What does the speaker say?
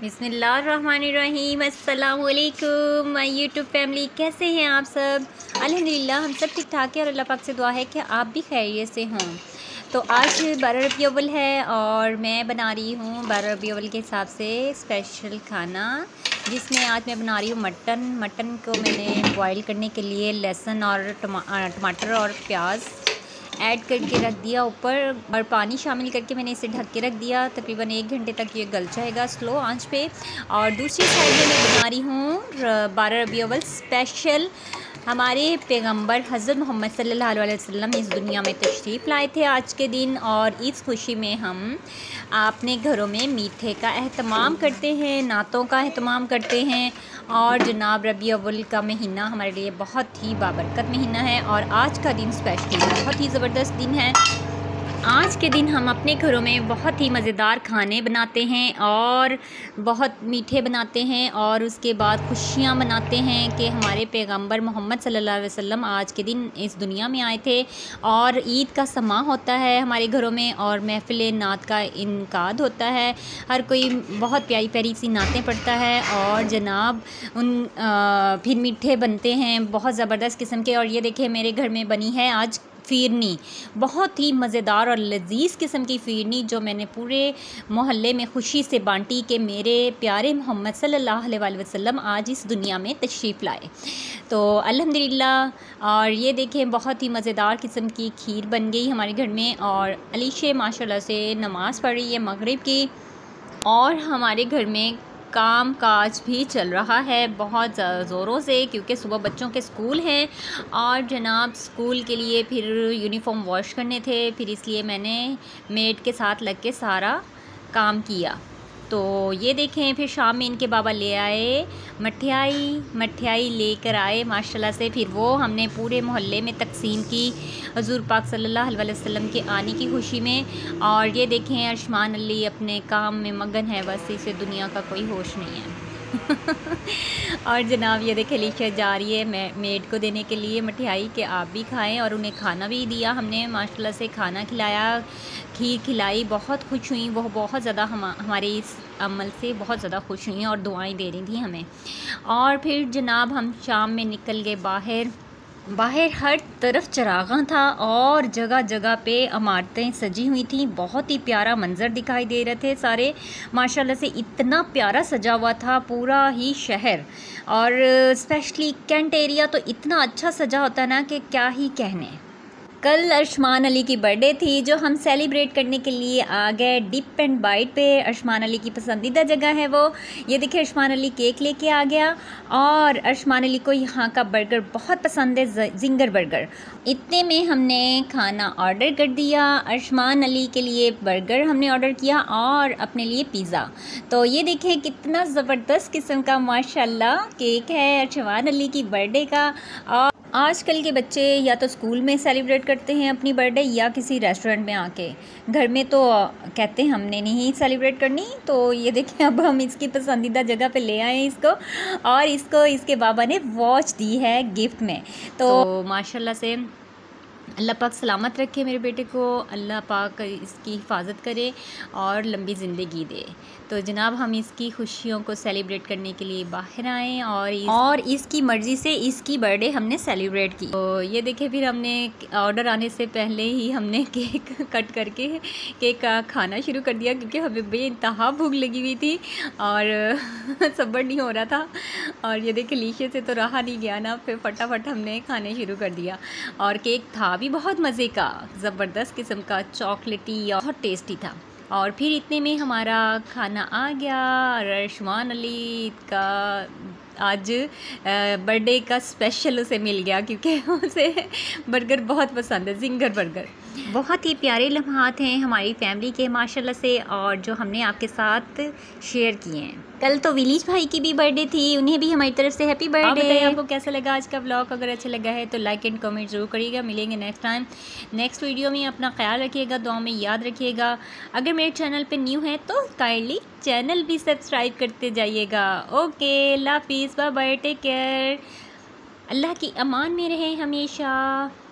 बिस्मिल्लाहिर्रहमानिर्रहीम, अस्सलाम वालेकुम माय यूट्यूब फैमिली। कैसे हैं आप सब? अल्हम्दुलिल्लाह हम सब ठीक ठाक हैं और अल्लाह पाक से दुआ है कि आप भी खैरियत से हों। तो आज 12 रबी अव्वल है और मैं बना रही हूँ 12 रबी अव्वल के हिसाब से स्पेशल खाना, जिसमें आज मैं बना रही हूँ मटन को मैंने बॉयल करने के लिए लहसुन और टमाटर और प्याज ऐड करके रख दिया ऊपर और पानी शामिल करके मैंने इसे ढक के रख दिया। तकरीबन 1 घंटे तक ये गल जाएगा स्लो आंच पे। और दूसरी साइड में मैं बना रही हूँ 12 रबी अव्वल स्पेशल। हमारे पैगंबर हज़रत मोहम्मद सल्लल्लाहु अलैहि वसल्लम इस दुनिया में तशरीफ़ लाए थे आज के दिन, और इस खुशी में हम अपने घरों में मीठे का अहतमाम करते हैं, नातों का अहतमाम करते हैं। और जनाब रबी अव्वल का महीना हमारे लिए बहुत ही बाबरकत महीना है और आज का दिन स्पेशल बहुत ही ज़बरदस्त दिन है। आज के दिन हम अपने घरों में बहुत ही मज़ेदार खाने बनाते हैं और बहुत मीठे बनाते हैं और उसके बाद खुशियाँ मनाते हैं कि हमारे पैगंबर मोहम्मद सल्लल्लाहु अलैहि वसल्लम आज के दिन इस दुनिया में आए थे। और ईद का समा होता है हमारे घरों में और महफिल नात का इनकाद होता है। हर कोई बहुत प्यारी प्यारी सी नातें पढ़ता है और जनाब फिर मीठे बनते हैं बहुत ज़बरदस्त किस्म के। और ये देखें मेरे घर में बनी है आज फिरनी, बहुत ही मज़ेदार और लजीज़ किस्म की फिरनी, जो मैंने पूरे मोहल्ले में खुशी से बांटी कि मेरे प्यारे मोहम्मद सल्लल्लाहु अलैहि वसल्लम आज इस दुनिया में तशरीफ़ लाए। तो अल्हम्दुलिल्लाह। और ये देखें बहुत ही मज़ेदार किस्म की खीर बन गई हमारे घर में। और अलीशे माशाल्लाह से नमाज़ पढ़ रही है मगरिब की और हमारे घर में काम काज भी चल रहा है बहुत ज़ोरों से, क्योंकि सुबह बच्चों के स्कूल हैं और जनाब स्कूल के लिए फिर यूनिफॉर्म वॉश करने थे, फिर इसलिए मैंने मेड के साथ लग के सारा काम किया। तो ये देखें फिर शाम में इनके बाबा ले आए मठियाई लेकर आए माशाल्लाह से, फिर वो हमने पूरे मोहल्ले में तकसीम की हजूर पाक सल्लल्लाहु अलैहि वसल्लम के आने की खुशी में। और ये देखें अर्शमान अली अपने काम में मगन है, बस इसे दुनिया का कोई होश नहीं है। और जनाब ये देखें अलीशा जा रही है मेड को देने के लिए मठियाई के आप भी खाएं, और उन्हें खाना भी दिया हमने माशाल्लाह से, खाना खिलाया, खीर खिलाई, बहुत खुश हुई वो, बहुत ज़्यादा हमारे इस अमल से बहुत ज़्यादा खुश हुई और दुआएं दे रही थी हमें। और फिर जनाब हम शाम में निकल गए बाहर हर तरफ चरागां था और जगह जगह पे इमारतें सजी हुई थी, बहुत ही प्यारा मंज़र दिखाई दे रहे थे सारे माशाल्लाह से, इतना प्यारा सजा हुआ था पूरा ही शहर। और स्पेशली कैंट एरिया तो इतना अच्छा सजा होता ना कि क्या ही कहने। कल अर्शमान अली की बर्थडे थी जो हम सेलिब्रेट करने के लिए आ गए डिप एंड बाइट पे, अर्शमान अली की पसंदीदा जगह है वो। ये देखिए अर्शमान अली केक लेके आ गया और अर्शमान अली को यहाँ का बर्गर बहुत पसंद है, जिंगर बर्गर। इतने में हमने खाना ऑर्डर कर दिया, अर्शमान अली के लिए बर्गर हमने ऑर्डर किया और अपने लिए पिज़्ज़ा। तो ये देखिए कितना ज़बरदस्त किस्म का माशाल्लाह केक है अर्शमान अली की बर्थडे का। और आजकल के बच्चे या तो स्कूल में सेलिब्रेट करते हैं अपनी बर्थडे या किसी रेस्टोरेंट में आके, घर में तो कहते हैं हमने नहीं सेलिब्रेट करनी। तो ये देखें अब हम इसकी पसंदीदा जगह पे ले आए इसको, और इसको इसके बाबा ने वॉच दी है गिफ्ट में। तो माशाल्लाह से अल्लाह पाक सलामत रखे मेरे बेटे को, अल्लाह पाक इसकी हिफाजत करे और लंबी ज़िंदगी दे। तो जनाब हम इसकी खुशियों को सेलिब्रेट करने के लिए बाहर आए और इसकी मर्ज़ी से इसकी बर्थडे हमने सेलिब्रेट की। तो ये देखे फिर हमने ऑर्डर आने से पहले ही हमने केक कट करके केक का खाना शुरू कर दिया, क्योंकि हमें बेइंतहा भूख लगी हुई थी और सब्र नहीं हो रहा था। और ये देखे लीशे से तो रहा नहीं गया ना, फिर फटाफट हमने खाने शुरू कर दिया। और केक था भी बहुत मज़े का, ज़बरदस्त किस्म का, चॉकलेटी और टेस्टी था। और फिर इतने में हमारा खाना आ गया और अर्शमान अली का आज बर्थडे का स्पेशल उसे मिल गया, क्योंकि उसे बर्गर बहुत पसंद है, जिंगर बर्गर। बहुत ही प्यारे लम्हात हैं हमारी फैमिली के माशाल्लाह से, और जो हमने आपके साथ शेयर किए हैं। कल तो विलीज भाई की भी बर्थडे थी, उन्हें भी हमारी तरफ से हैप्पी बर्थडे। आपको कैसा लगा आज का व्लॉग? अगर अच्छा लगा है तो लाइक एंड कमेंट ज़रूर करिएगा। मिलेंगे नेक्स्ट टाइम नेक्स्ट वीडियो में। अपना ख्याल रखिएगा, दुआ में याद रखिएगा। अगर मेरे चैनल पर न्यू है तो काइंडली चैनल भी सब्सक्राइब करते जाइएगा। ओके, अल्लाह हाफिज़, बाय बाय, टेक केयर। अल्लाह की अमान में रहें हमेशा।